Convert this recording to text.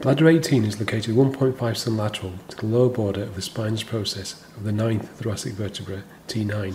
Bladder 18 is located 1.5 cm lateral to the lower border of the spinous process of the 9th thoracic vertebra, T9.